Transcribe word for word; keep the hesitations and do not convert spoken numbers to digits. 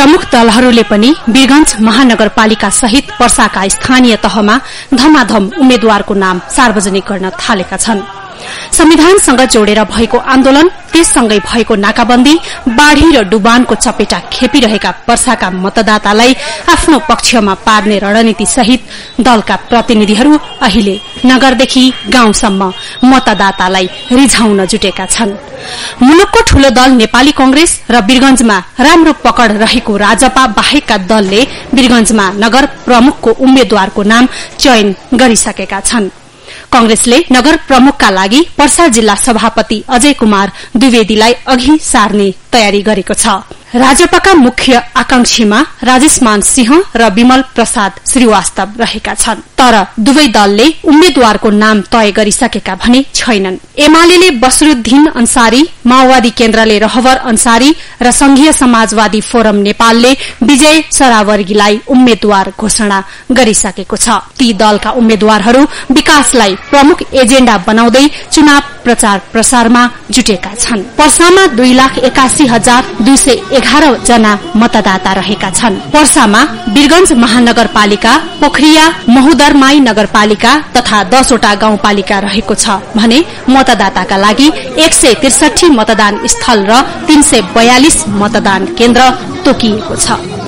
प्रमुख दलहरूले पनि वीरगञ्ज महानगर पालिका सहित परसाका स्थानीय तहमा धमाधम उम्मेद्वारको नाम सार्वजनिक गर्न थालेका छन्। संविधानसँग जोडेर भएको आन्दोलन, त्यससँगै भएको नाकाबन्दी, बाढ़ी र डुबानको चपेटा खेपिरहेका पर्साका मतदातालाई आफ्नो पक्षमा पार्ने रणनीति सहित दलका प्रतिनिधिहरू अहिले नगरदेखि गाउँसम्म मतदातालाई रिझाउन जुटेका छन्। मुलुकको ठूलो दल नेपाली कांग्रेस र वीरगञ्जमा राम्रो पकड़ रहेको राजपा बाहेकका दलले वीरगञ्जमा नगर प्रमुखको उम्मेद्वारको नाम चयन गरिसकेका छन्। कांग्रेसले नगर प्रमुखका लागि पर्सा जिल्ला सभापति अजय कुमार द्विवेदीलाई अघि सार्ने तयारी गरेको छ। राजपाका मुख्य आकांक्षीमा राजेश मान सिंह र विमल प्रसाद श्रीवास्तव रहेका छन्, तर दुवै दलले उम्मेद्वारको नाम तय गरिसकेका भने छैनन्। एमालेले बसुरुद्दीन अंसारी, माओवादी केन्द्रले रहवर अंसारी र संघीय समाजवादी फोरम नेपालले विजय सरावर गिला उम्मेद्वार घोषणा गरिसकेको छ। ती दलका उम्मेद्वारहरू विकासलाई प्रमुख एजेण्डा बनाउँदै चुनाव प्रचार प्रसारमा जुटेका छन्। पर्सामा दुई लाख एकासी हजार दुई सय एघार जना मतदाता रहेका छन्। पर्सामा वीरगञ्ज महानगरपालिका, पोखरिया, महुदरमाई नगरपालिका तथा दसवटा गाउँपालिका रहेको छ भने मतदाताका लागि एक सय त्रिसठी मतदान स्थल र तीन सय बयालिस मतदान केन्द्र तोकिएको छ।